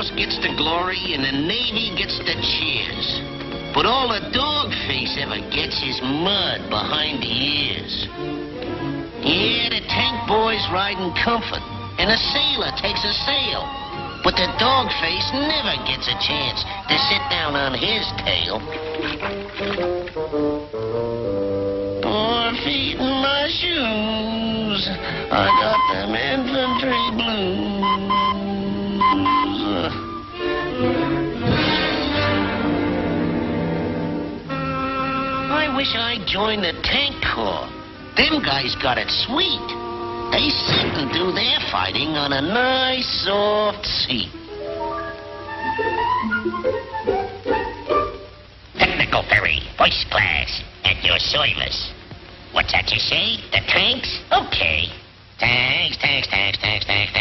Force gets the glory and the Navy gets the cheers. But all a dogface ever gets is mud behind the ears. Yeah, the tank boys ride in comfort, and a sailor takes a sail. But the dogface never gets a chance to sit down on his tail. Poor feet in my shoes, I got them infantry blues. I wish I'd joined the tank corps. Them guys got it sweet. They sit and do their fighting on a nice soft seat. Technical ferry, voice class, at your service. What's that you say? The tanks? Okay. Tanks, tanks, tanks, tanks, tanks, tanks.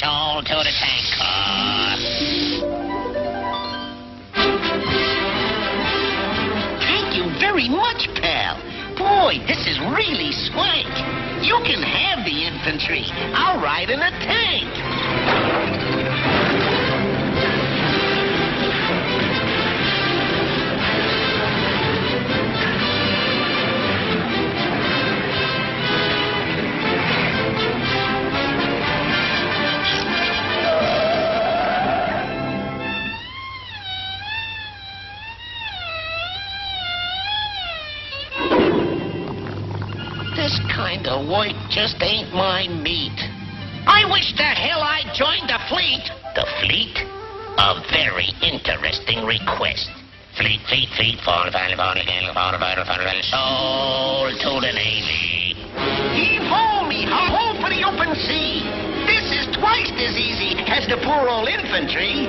Show to the tank corps. Very much, pal. Boy, this is really swank. You can have the infantry. I'll ride in a tank. This kind of work just ain't my meat. I wish the hell I joined the fleet. The fleet? A very interesting request. Fleet, fleet, fleet, fall, soul to the Navy. Heave ho, me ho, for the open sea. This is twice as easy as the poor old infantry.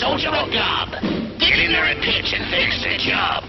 Soldier or gob, get in there and pitch and fix the job.